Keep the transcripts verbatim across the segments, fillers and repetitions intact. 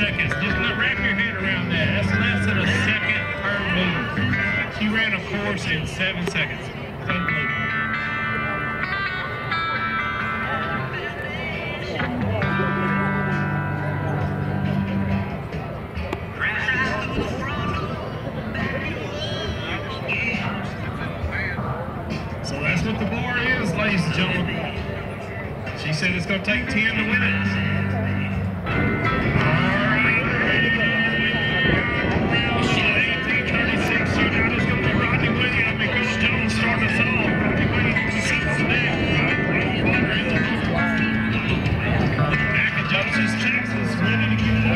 seconds. Just wrap your head around that. That's less than a second per move. She ran a course in seven seconds. It's unbelievable. She said it's going to take ten to win it.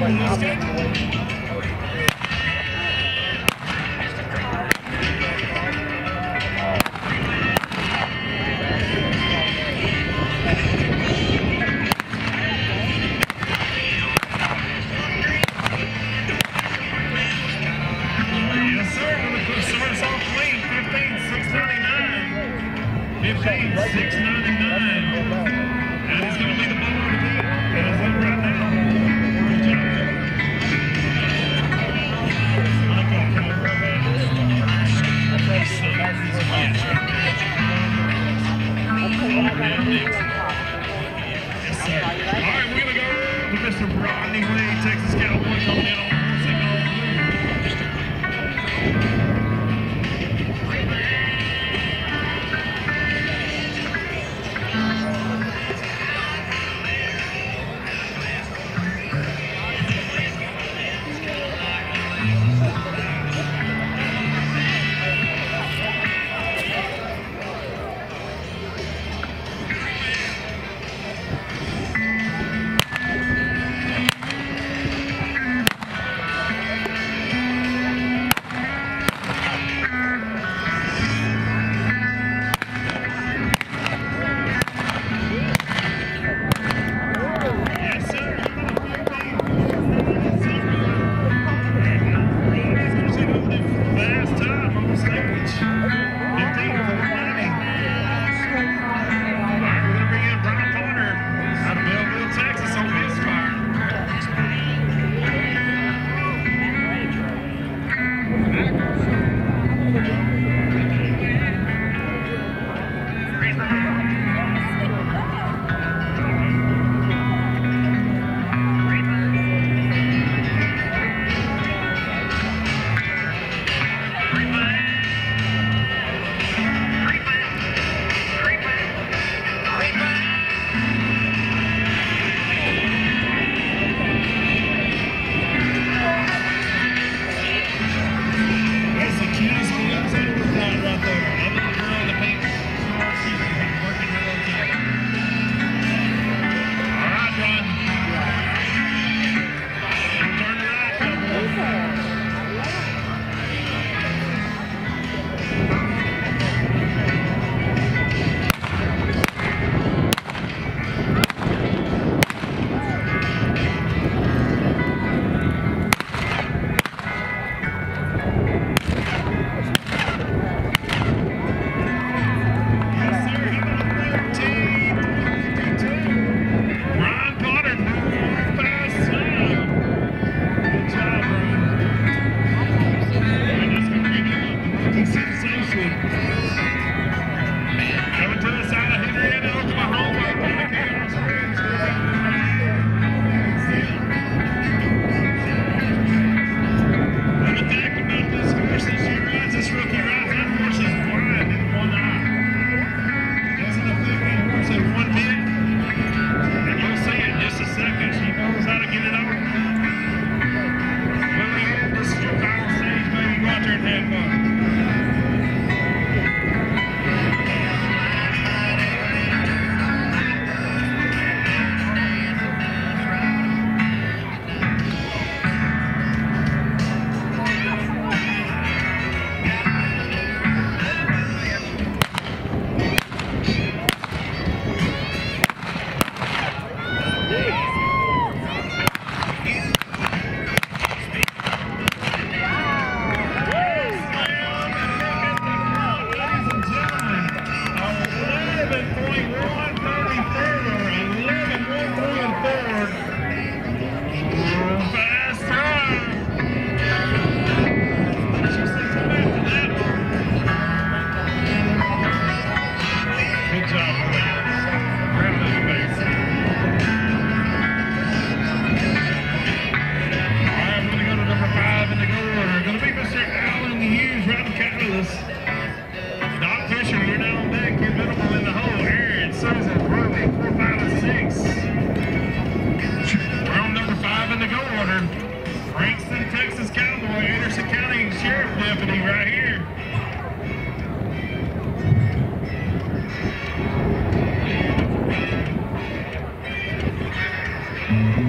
Robert. Thank you.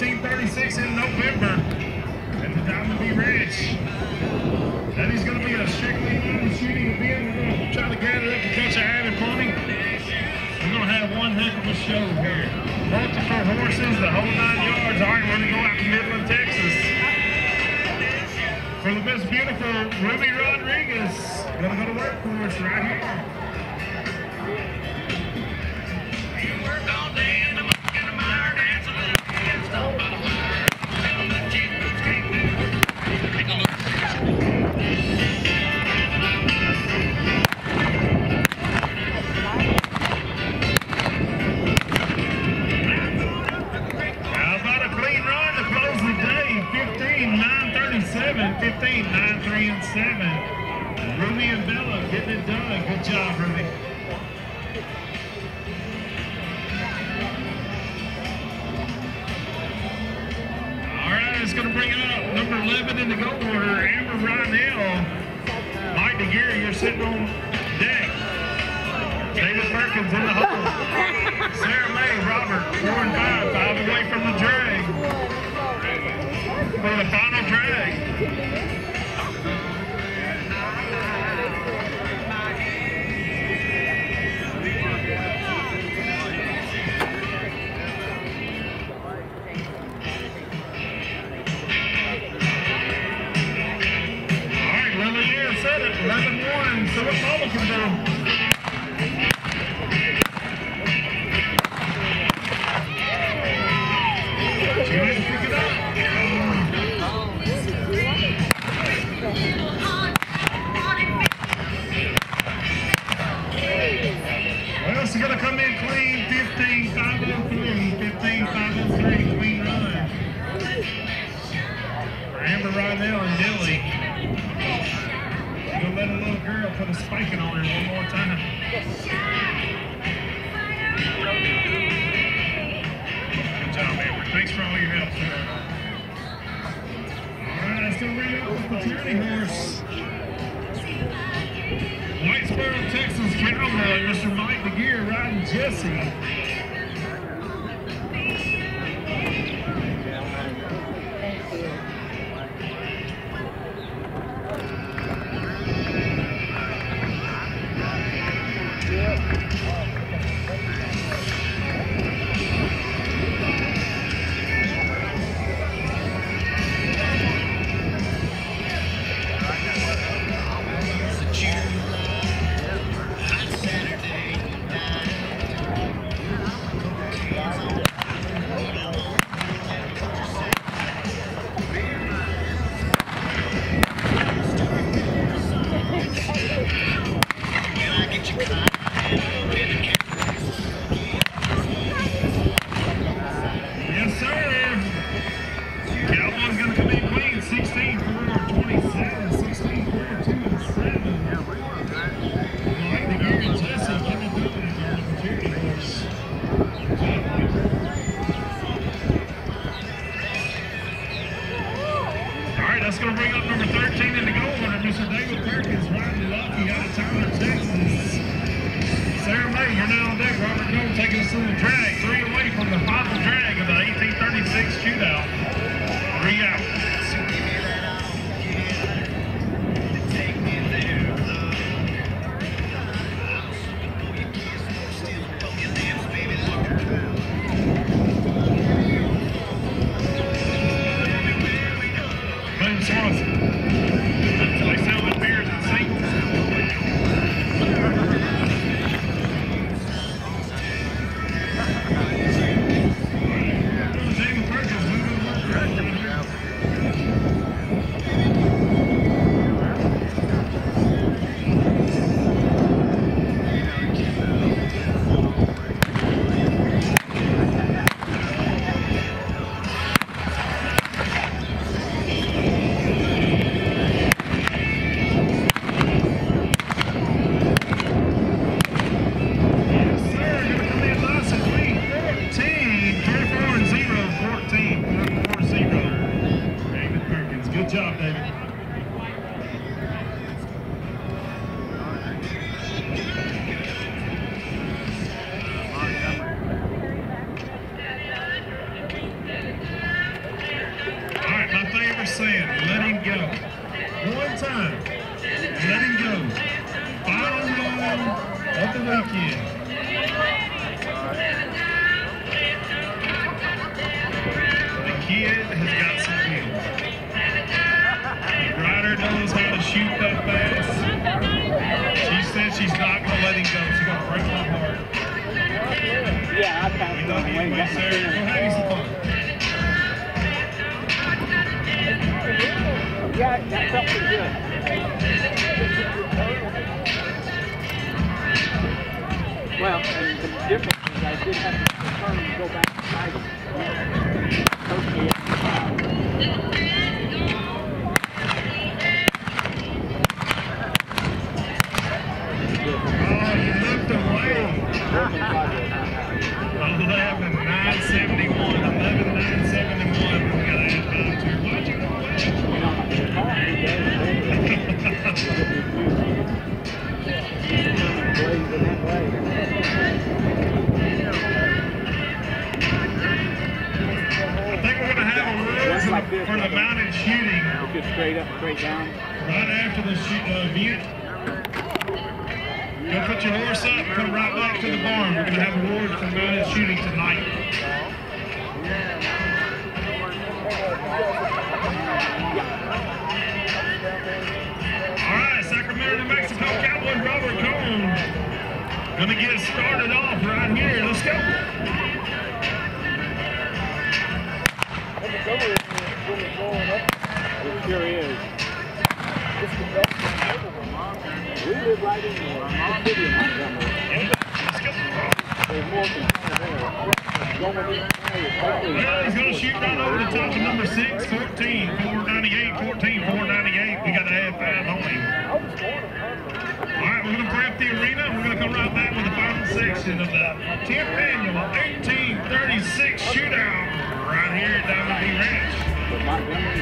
eighteen thirty-six in November at the Diamond B Ranch. That is going to be a strictly limited shooting event. We're going to try to gather up a bunch of avid pony. We're going to have one heck of a show here. Multiple horses, the whole nine yards. All right, we're going to go out to Midland, Texas. For the Miss Beautiful, Ruby Rodriguez. Going to go to work for us right here. Going to bring it up. Number eleven in the go order, Amber Rynell. Mike DeGear, you're sitting on deck. David Perkins in the hole. Sarah May, Robert, four and five, five away from the drag. For the final drag. So what Paula can do. She didn't pick it up. Oh, this is great. Well, she's going to come in clean, fifteen five oh three. fifteen five oh three, clean run. For Amber Rynell and Dilly. Let a little girl put a spiking on her one more time. Good job, Amber. Thanks for all your help, sir. All right, still ready up with the tyranny horse. White Sparrow, Texas cowboy, Mister Mike DeGear riding Jesse. Yeah, I passed it on the way back. Yeah, that felt pretty good. Well, and the difference is I did have to turn and go back to my coach. Okay. Straight up, straight down. Right after the shoot, uh, event, go put your horse up and come right back to the barn. We're going to have a award for mounted shooting tonight. All right, Sacramento, New Mexico, Cowboy Robert Cohn. Going to get us started off right here. Let's go. It sure is. We live right in the city of Montgomery. There's more than there. He's going to shoot right over the top of number six, fourteen, four ninety-eight, fourteen, four ninety-eight. We got to add five on him. All right, we're going to prep the arena. We're going to come right back with the final section of the tenth annual eighteen thirty-six shootout right here at Diamond B Ranch.